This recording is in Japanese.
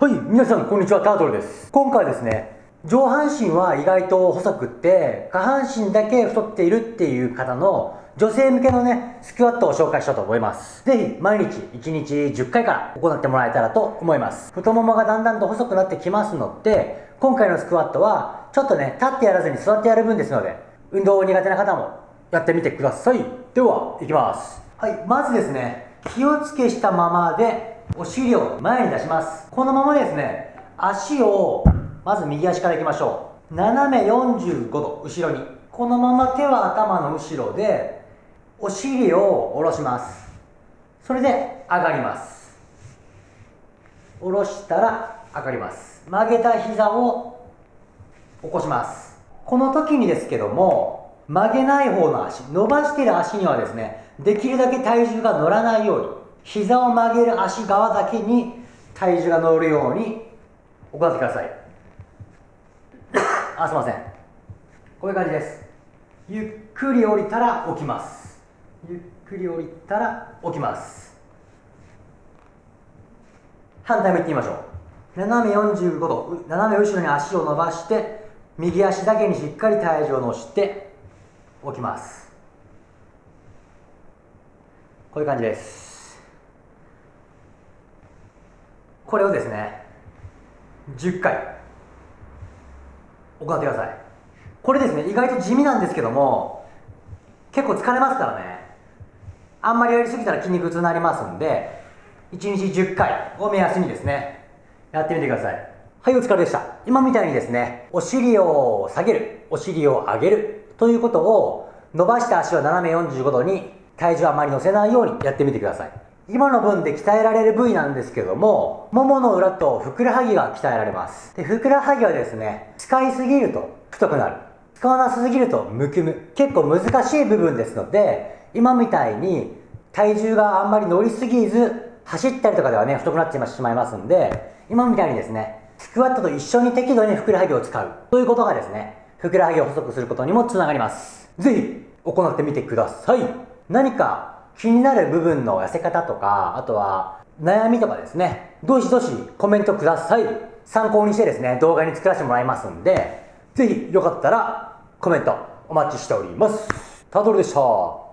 はい、皆さんこんにちは、タートルです。今回はですね、上半身は意外と細くって下半身だけ太っているっていう方の女性向けのね、スクワットを紹介しようと思います。ぜひ毎日1日10回から行ってもらえたらと思います。太ももがだんだんと細くなってきますので、今回のスクワットはちょっとね、立ってやらずに座ってやる分ですので、運動苦手な方もやってみてください。ではいきます。はい、まずですね、気をつけしたままでお尻を前に出します。このままですね、足をまず右足からいきましょう。斜め45度後ろに。このまま手は頭の後ろでお尻を下ろします。それで上がります。下ろしたら上がります。曲げた膝を起こします。この時にですけども、曲げない方の足、伸ばしている足にはですね、できるだけ体重が乗らないように、膝を曲げる足側だけに体重が乗るように行ってください。あ、すいません。こういう感じです。ゆっくり降りたら起きます。ゆっくり降りたら起きます。反対もいってみましょう。斜め45度、斜め後ろに足を伸ばして、右足だけにしっかり体重を乗して起きます。こういう感じです。これをですね、10回行ってください。これですね、意外と地味なんですけども、結構疲れますからね。あんまりやりすぎたら筋肉痛になりますんで、1日10回を目安にですね、やってみてください。はい、お疲れでした。今みたいにですね、お尻を下げる、お尻を上げるということを、伸ばした足を斜め45度に、体重はあまり乗せないようにやってみてください。今の分で鍛えられる部位なんですけども、ももの裏とふくらはぎが鍛えられます。で、ふくらはぎはですね、使いすぎると太くなる、使わなすぎるとむくむ、結構難しい部分ですので、今みたいに体重があんまり乗りすぎず、走ったりとかではね、太くなってしまいますんで、今みたいにですね、スクワットと一緒に適度にふくらはぎを使うということがですね、ふくらはぎを細くすることにもつながります。是非行ってみてください。何か気になる部分の痩せ方とか、あとは悩みとかですね、どしどしコメントください。参考にしてですね、動画に作らせてもらいますんで、ぜひよかったらコメントお待ちしております。タートルでした。